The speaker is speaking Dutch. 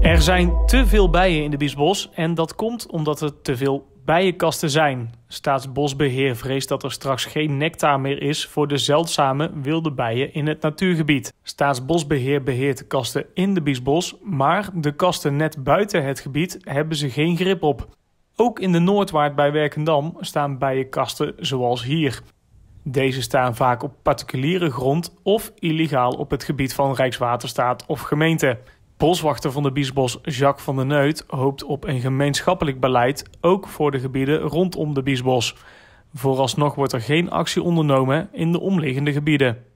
Er zijn te veel bijen in de Biesbosch en dat komt omdat er te veel bijenkasten zijn. Staatsbosbeheer vreest dat er straks geen nectar meer is voor de zeldzame wilde bijen in het natuurgebied. Staatsbosbeheer beheert de kasten in de Biesbosch, maar de kasten net buiten het gebied hebben ze geen grip op. Ook in de Noordwaard bij Werkendam staan bijenkasten zoals hier. Deze staan vaak op particuliere grond of illegaal op het gebied van Rijkswaterstaat of gemeente. Boswachter van de Biesbosch Jacques van der Neut hoopt op een gemeenschappelijk beleid, ook voor de gebieden rondom de Biesbosch. Vooralsnog wordt er geen actie ondernomen in de omliggende gebieden.